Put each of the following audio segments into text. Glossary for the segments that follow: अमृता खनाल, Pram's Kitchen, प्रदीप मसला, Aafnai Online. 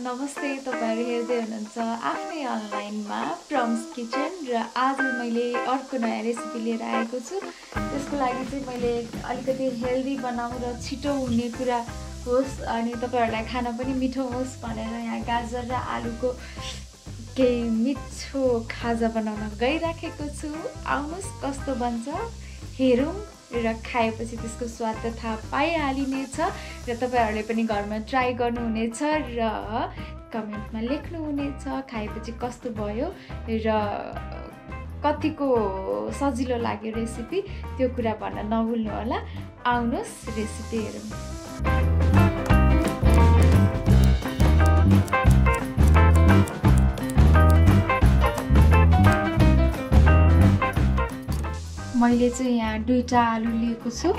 नमस्ते तपाईहरु हेर्दै हुनुहुन्छ आफ्नै अनलाइन मा प्रम्स किचन र आज मैले अर्को नयाँ रेसिपी लिएर आएको छु। त्यसको लागि चाहिँ मैले अलिकति हेल्दी बनाउँ र छिटो हुने कुरा होस् अनि तपाईहरुलाई खान पनि मिठो होस् भनेर यहाँ गाजर र आलुको केही मिठो खाजा बनाउन गइराखेको छु। आउनुस् कस्तो बन्छ हेरौँ र खाएपछि त्यसको स्वाद त थाहा पाइहालिनेछ र तपाईहरुले पनि घरमा ट्राई गर्नुहुनेछ र कमेन्टमा लेख्नुहुनेछ खाएपछि कस्तो भयो र कतिको सजिलो लाग्यो रेसिपी त्यो कुरा भन्न नभुल्नु होला। आउनुस् रेसिपी हेरौँ। मैले चाहिँ यहाँ दुईटा आलु लिएको छु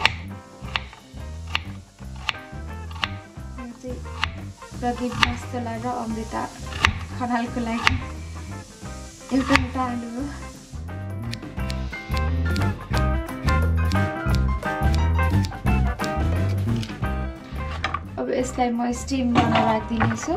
प्रदीप मसला र अमृता खनालको लागि एउटा आलु हो। अब यसलाई म स्टिम गर्न राखिदिनेछु।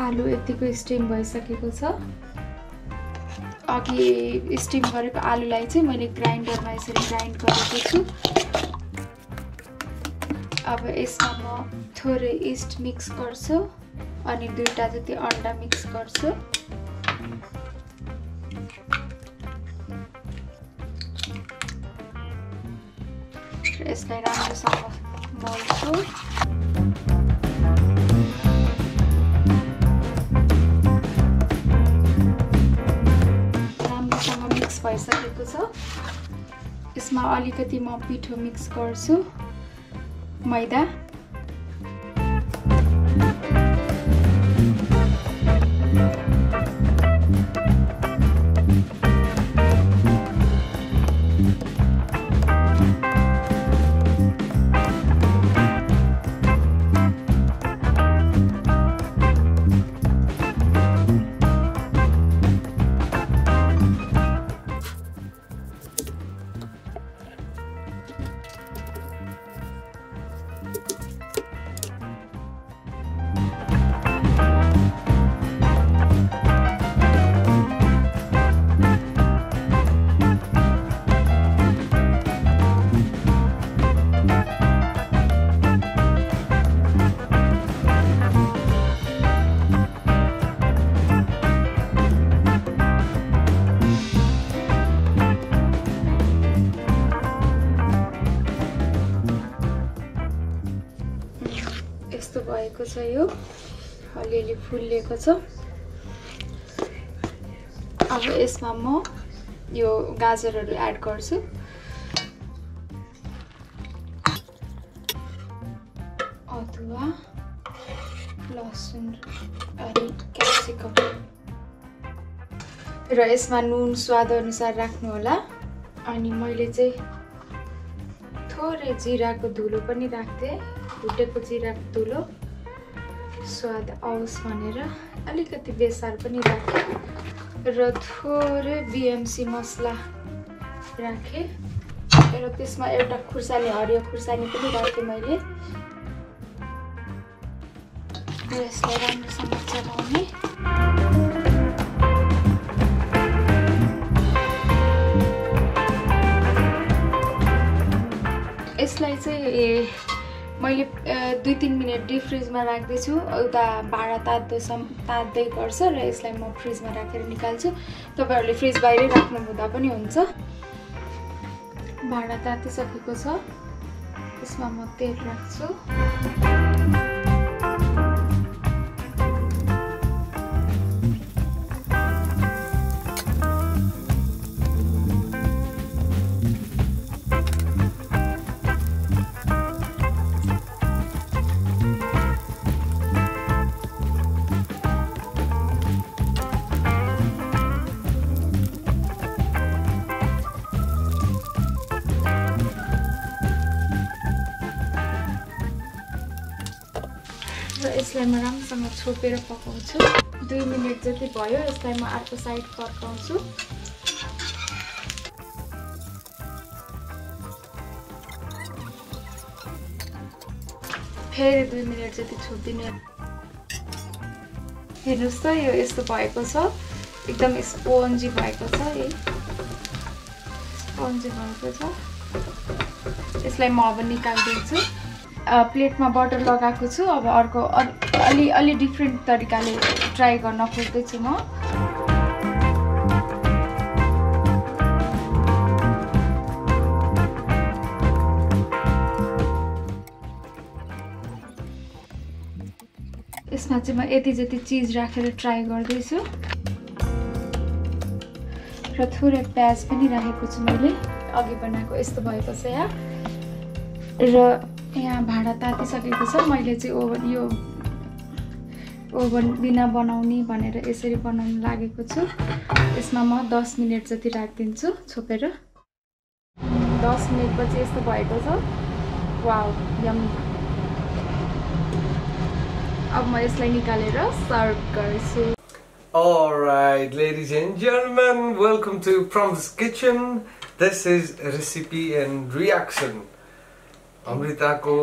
आलु यतिको स्टिम भइसकेको छ। अघि स्टिम गरेको आलुलाई चाहिँ मैले ग्राइन्डरमा यसरी ग्राइन्ड गरेको छु। अब यसमा म थोरै इस्ट मिक्स गर्छु अनि दुईटा जति अन्डा मिक्स गर्छु। यसलाई राम्रोसँग मोल्छु। भइसकेको छ। यसमा अलिकति म पिठो मिक्स गर्छु मैदा। यो अलिअलि फुलिएको छ। अब यसमा म यो गाजरहरू एड गर्छु। अदुवा ल and added capsicum. र यसमा नुन स्वाद अनुसार राख्नु होला अनि मैले चाहिँ थोरै जिराको धुलो पनि राख्थे भुटेको जिराको धुलो स्वाद आओस् भनेर अलिकति बेसार पनि राखे र थोरै बीएमसी मसला राखे र त्यसमा एउटा खुर्सानी हरियो खुर्सानी पनि राखे मैले यसलाई राम्रोसँग चलाउने यसलाई चाहिँ मैले 2-3 मिनेट डीप फ्रिजमा राख्दै छु उता भाडा तात्दैसम तात्दै गर्छ र यसलाई म फ्रिजमा राखेर निकाल्छु तपाईहरुले फ्रिज बाहिरै राख्नु हुँदा पनि हुन्छ भाडा तातिसकेको छ यसमा म तेल राख्छु यसलाई म राम्रोसँग छोपेर पकाउँछु 2 मिनेट जति भयो यसलाई म अर्को साइड पकाउँछु फेरि 2 मिनेट जति छोप्दिने हेर्नुस् त यो यस्तो भएको छ एकदम स्पन्जी भएको छ है स्पन्जी भएको छ यसलाई म अब निकाल्दिन्छु प्लेटमा बटर लगाएको छु अब अर्को अलि अलि डिफरेंट तरिकाले ट्राई गर्न खोज्दै छु म यसमा चाहिँ म यति जति चीज राखेर ट्राई गर्दै छु र थोरै प्याज पनि राखेको छु मैले अघि बनाएको यस्तो भएपछि या र यहाँ भाडा तातिसकेको छ मैले चाहिँ ओभन यो ओभन बिना बनाउने भनेर यसरी बनाउन लागेको छु यसमा म 10 मिनेट जति राखदिन्छु छोपेर 10 मिनेट पछि यस्तो भएको छ वाउ यम्मी अब म यसलाई निकालेर सर्भ गर्छु All right ladies and gentlemen welcome to Pram's Kitchen this is recipe and reaction Amrita को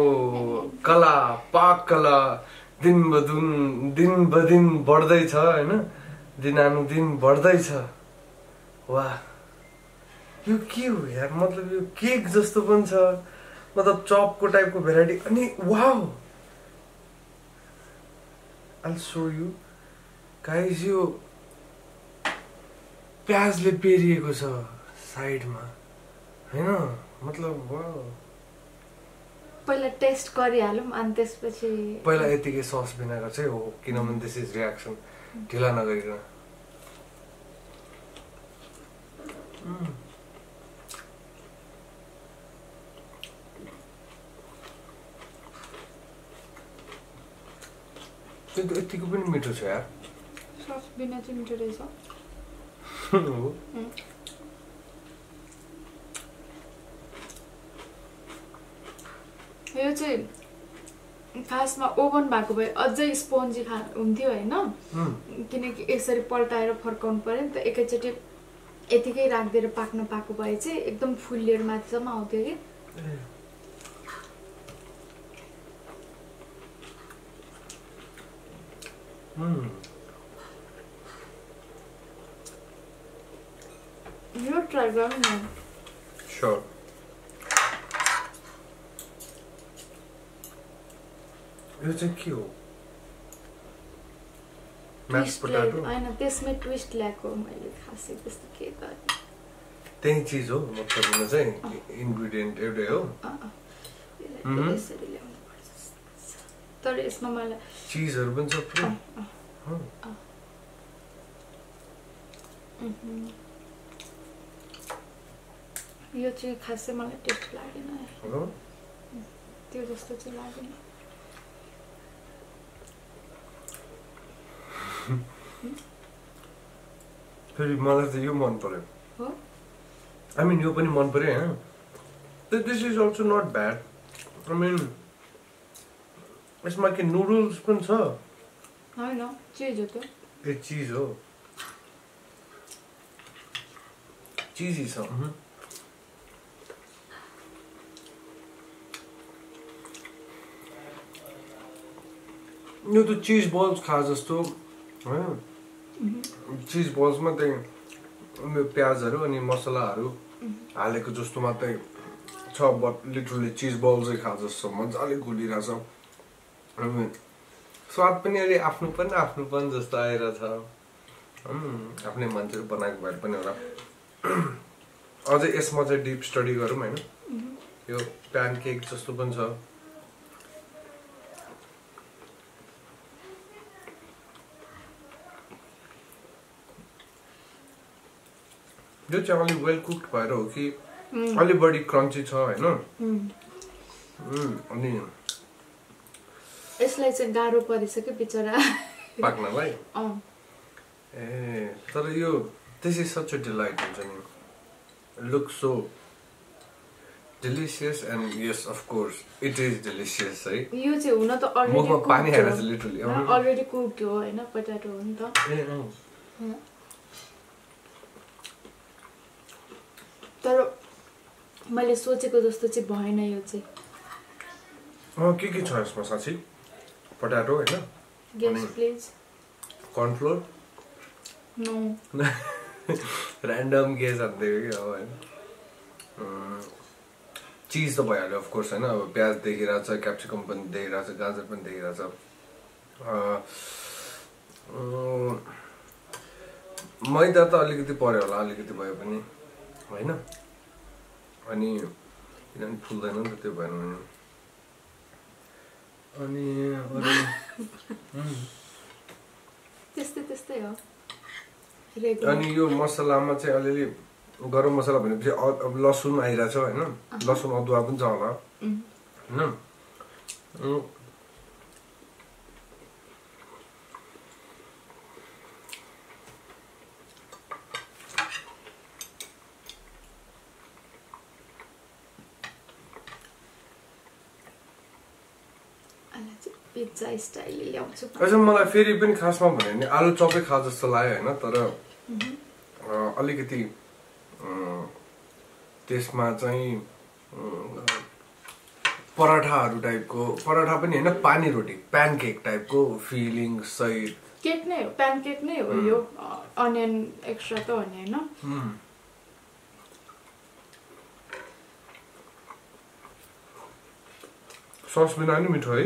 कला पाक कला दिन बदिन बढ्दै छ हैन दिनानुदिन बढ्दै छ वाह यो के हो यार मतलब यो केक जस्तो पनि छ मतलब चपको टाइपको भेराइटी अनि wow I'll show you guys यो प्याजले पेरिएको छ साइडमा हैन मतलब वाउ पहिला टेस्ट गरिहालौं अनि त्यसपछि पहिला यतिकै सस बिनाको चाहिँ हो किनभने दिस इज रिएक्सन ढिला नगरिकन त्यो यतिको पनि मिठो छ यार सस बिना चाहिँ मिठो रहेछ यो चाहिँ खासमा ओभन भएको भए अझै स्पन्जी खा हुन्थ्यो हैन किनकि यसरी पल्टाएर फर्काउनु पर्यो नि त एकैचोटी यतिकै राख्दै र पाक्न पाको भए चाहिँ एकदम फुल्लेर माथिसम्म आउँथ्यो के यो ट्राई गर्नु न स्योर यो चाहिँ के हो म्यास पोटेटो हैन त्यसमै ट्विस्ट ल्याएको मैले खासै त्यस्तो के गरे त्यही चीज हो मतलब म चाहिँ इन्ग्रेडिएन्ट एउटै हो यसरी ल्याउनु पर्छ तर यसमा मलाई चीजहरु पनि छ फ्री यो चाहिँ खासै मलाई टेस्ट लागेन हो त्यो जस्तो चाहिँ लागेन Huh? I mean, you open one pare. This is also not bad. I mean, it's like a noodles. I know. Cheese. It's cheese. Cheesy. You to cheese balls, cheese balls, प्याज हरु अनि मसला हरु हालेको जस्तो मात्रै छ बट लिटरली चीज balls खा जस्तो मजाले घुलिराछ स्वाद पनि अलि आफ्नोपन जस्तो आएर छ आफ्नै मान्छेले बनाएको भए पनि होला अझै यसमा चाहिँ डीप स्टडी गरौँ हैन यो प्यानकेक जस्तो पनि छ जो चावल well cooked भएर हो कि अलि बडी क्रन्ची छ हैन अनि यसलाई चाहिँ गाह्रो परिसक्यो बिचरा पाक्नलाई तर यो this is such a delight it looks so delicious and yes of course it is delicious right यो चाहिँ हुन त अलरेडी पानी हालेर चाहिँ लिटरली अलरेडी कुक्ड हो हैन पोटेटो हो नि त तर मैले सोचेको जस्तो चाहिँ भएन यो चाहिँ के छ यसमा साथी पोटेटो हैन guess please corn flour no random guess आउँदै हो हैन चीज त भइहाल्यो अफ कोर्स हैन अब प्याज देखिरा छ क्याप्सिकम पनि देखिरा छ गाजर पनि देखिरा छ मैदा त अलिकति पर्यो होला अलिकति भए पनि होइन अनि किन फुल्दैन नि त्यो भएन अनि अनि त्यस्तै हो रेगुलर अनि यो मसलामा चाहिँ अलिअलि गरम मसला भनेपछि अब लसुन आइराछ हैन लसुन अदुवा पनि छ होला हैन pizza style ल्याउँछु अझै मलाई फेरि पनि खासमा भने नि आलु चपै खा जस्तो लाग्यो हैन तर अलिकति त्यसमा चाहिँ पराठाहरु टाइपको पराठा पनि हैन पानी रोटी प्यानकेक टाइपको फिलिङ सहित केक नै हो प्यानकेक नै हो यो अनियन एक्स्ट्रा त हो नि हैन सस बिना नि मिठो है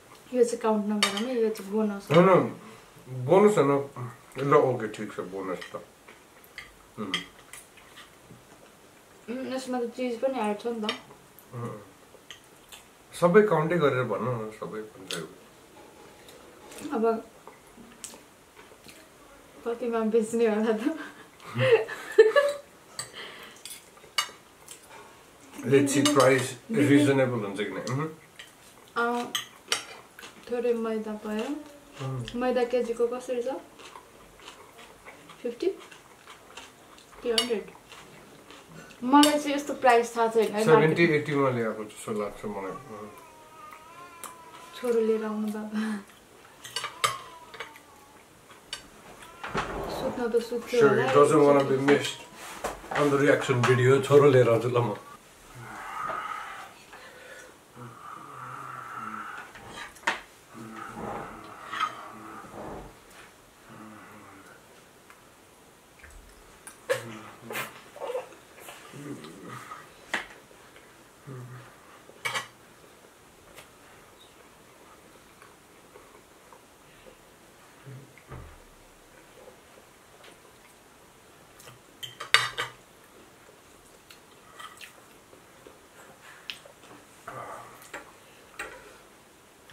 यो चाहिँ काउन्ट नगरामै यो चाहिँ बोनस हो न बोनस हो न ल ओके ठीक छ बोनस त यसमा त चीज पनि ऐड छ नि त सबै काउन्टै गरेर भन्नु न सबै अब कतिमा बेच्ने होला त लेट्स सी प्राइस रिजनेबल हुन्छ कि नै थोरै मैदा पायो मैदा केजीको कसरी छ 50 300 मलाई चाहिँ यस्तो प्राइस थाहा छैन 70 80 मा ल्याएको जस्तो लाग्छ मलाई छोरो लिएर आउनु बाबा Sure, it doesn't want to be missed on the reaction video. Thoroughly around the llama.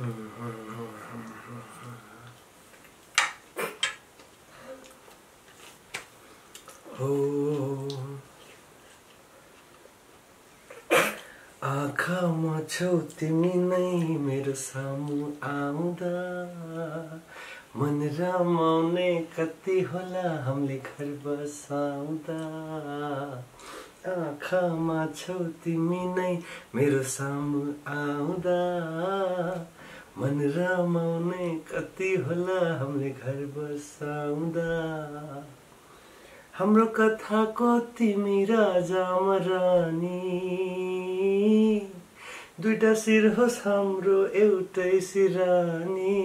आँखा मा छौ तिमी नै मेरो सामु आउँदा मन रमाउने कति होला हामीले घर बसाउँदा आँखा मा छौ तिमी नै मेरो सामु आउँदा मन रमाउने कति होला हामीले घर बसाउँदा हाम्रो कथा को तिमी राजा मरानी दुईटा सिर होस् हाम्रो एउटै सिरानी